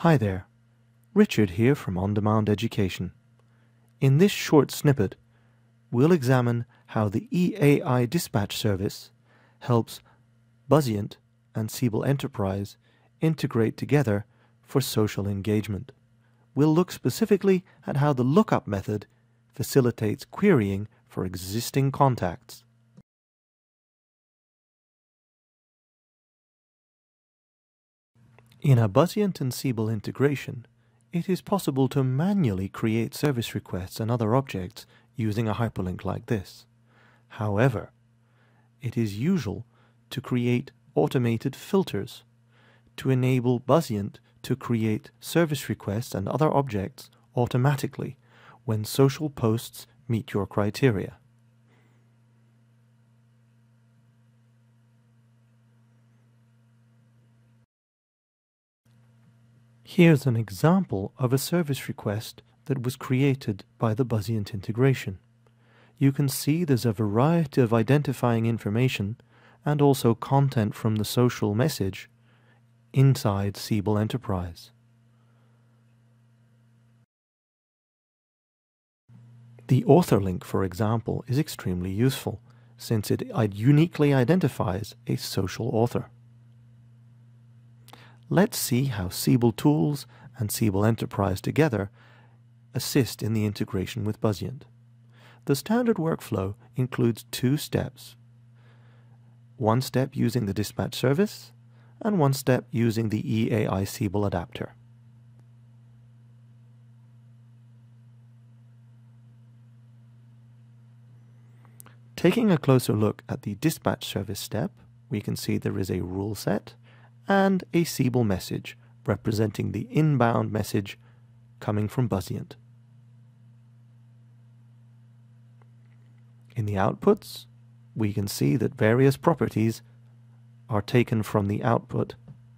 Hi there, Richard here from On-Demand Education. In this short snippet, we'll examine how the EAI Dispatch Service helps Buzzient and Siebel Enterprise integrate together for social engagement. We'll look specifically at how the lookup method facilitates querying for existing contacts. In a Buzzient and Siebel integration, it is possible to manually create service requests and other objects using a hyperlink like this. However, it is usual to create automated filters to enable Buzzient to create service requests and other objects automatically when social posts meet your criteria. Here's an example of a service request that was created by the Buzzient integration. You can see there's a variety of identifying information and also content from the social message inside Siebel Enterprise. The author link, for example, is extremely useful since it uniquely identifies a social author. Let's see how Siebel Tools and Siebel Enterprise together assist in the integration with Buzzient. The standard workflow includes two steps. One step using the dispatch service and one step using the EAI Siebel adapter. Taking a closer look at the dispatch service step, we can see there is a rule set and a Siebel message representing the inbound message coming from Buzzient. In the outputs, we can see that various properties are taken from the output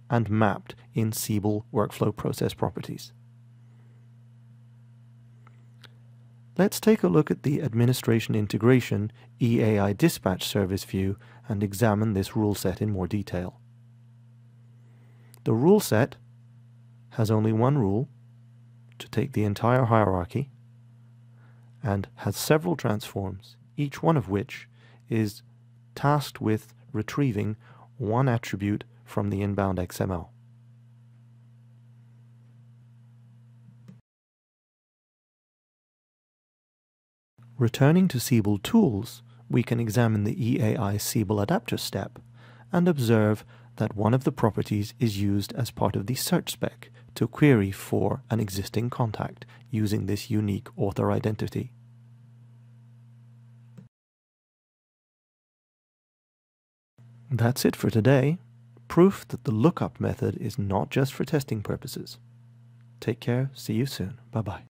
and mapped in Siebel workflow process properties. Let's take a look at the administration integration EAI dispatch service view and examine this rule set in more detail. The rule set has only one rule to take the entire hierarchy and has several transforms, each one of which is tasked with retrieving one attribute from the inbound XML. Returning to Siebel Tools, we can examine the EAI Siebel adapter step and observe that one of the properties is used as part of the search spec to query for an existing contact using this unique author identity. That's it for today. Proof that the lookup method is not just for testing purposes. Take care, see you soon, bye-bye.